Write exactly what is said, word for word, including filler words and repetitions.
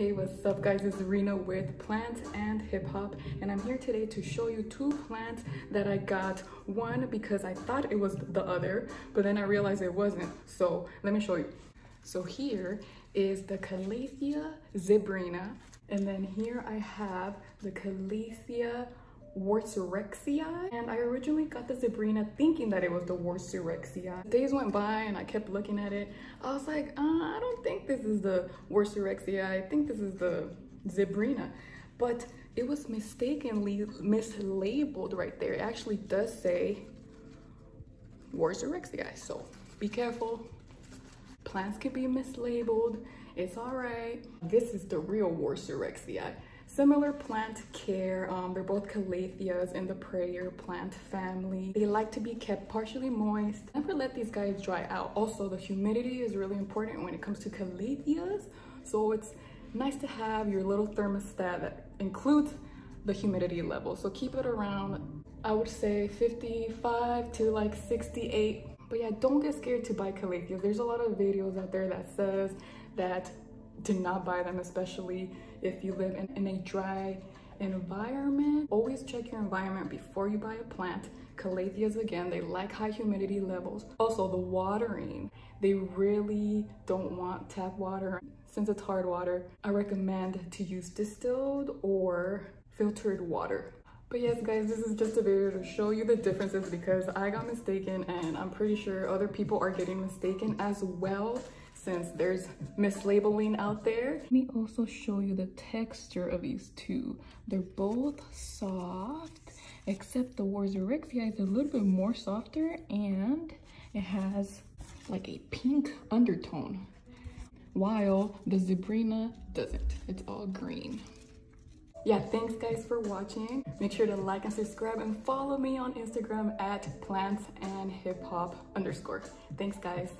Hey, what's up guys, it's Rina with Plant and Hip Hop, and I'm here today to show you two plants that I got. One because I thought it was the other, but then I realized it wasn't, so let me show you. So here is the Calathea Zebrina, and then here I have the Calathea Warscewiczii, and I originally got the Zebrina thinking that it was the Warscewiczii. Days went by and I kept looking at it. I was like, uh, I don't think this is the Warscewiczii, I think this is the Zebrina, but it was mistakenly mislabeled right there. It actually does say Warscewiczii, so be careful. Plants can be mislabeled, it's all right. This is the real Warscewiczii. Similar plant care, um, they're both Calatheas in the prayer plant family. They like to be kept partially moist. Never let these guys dry out. Also, the humidity is really important when it comes to Calatheas. So it's nice to have your little thermostat that includes the humidity level. So keep it around, I would say fifty-five to like sixty-eight. But yeah, don't get scared to buy Calatheas. There's a lot of videos out there that says that do not buy them, especially if you live in, in a dry environment. Always check your environment before you buy a plant. Calatheas, again, they like high humidity levels. Also, the watering. They really don't want tap water. Since it's hard water, I recommend to use distilled or filtered water. But yes, guys, this is just a video to show you the differences because I got mistaken and I'm pretty sure other people are getting mistaken as well, since there's mislabeling out there. Let me also show you the texture of these two. They're both soft, except the Warscewiczii is a little bit more softer and it has like a pink undertone, while the Zebrina doesn't. It's all green. Yeah, thanks guys for watching. Make sure to like and subscribe and follow me on Instagram at plants and hip hop underscore. Thanks guys.